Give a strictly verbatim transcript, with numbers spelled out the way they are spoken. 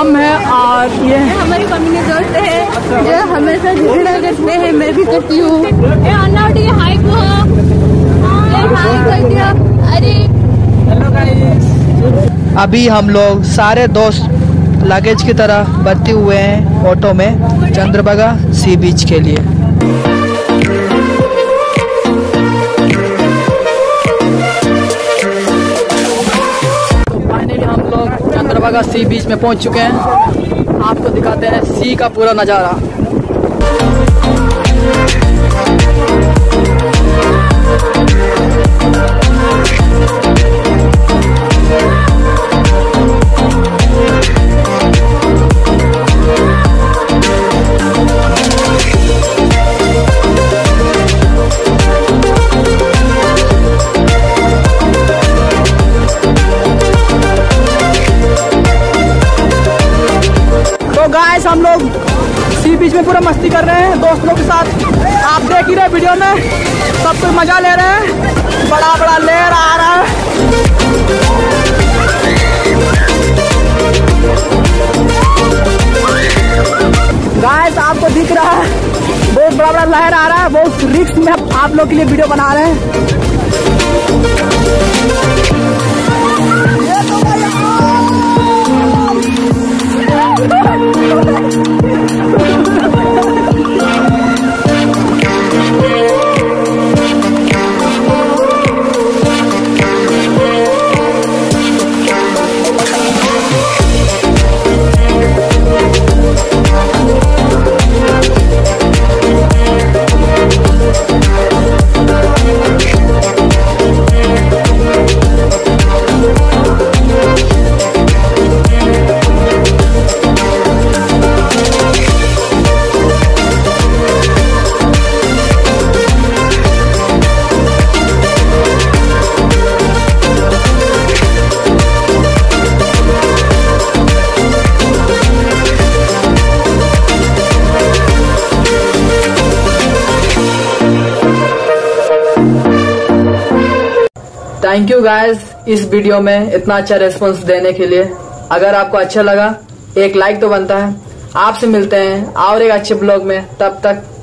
हम हैं और ये हमारी कम्युनिटी दोस्त है जो हमेशा झगड़ा करते हैं। मैं भी करती हूँ। हाय अरे हेलो गाइस। अभी हम लोग सारे दोस्त लगेज की तरह बरते हुए हैं ऑटो में चंद्रभागा सी बीच के लिए। चंद्रभागा सी बीच में पहुंच चुके हैं। आपको दिखाते हैं सी का पूरा नज़ारा। गाइस हम लोग सी बीच में पूरा मस्ती कर रहे हैं दोस्तों के साथ। आप देख ही रहे वीडियो में, सब कुछ मजा ले रहे हैं। बड़ा बड़ा लहर आ रहा है। गाइस आपको दिख रहा है बहुत बड़ा बड़ा लहर आ रहा है। बहुत रिस्क में आप लोग के लिए वीडियो बना रहे हैं। थैंक यू गाइज इस वीडियो में इतना अच्छा रेस्पॉन्स देने के लिए। अगर आपको अच्छा लगा एक लाइक तो बनता है। आपसे मिलते हैं और एक अच्छे ब्लॉग में। तब तक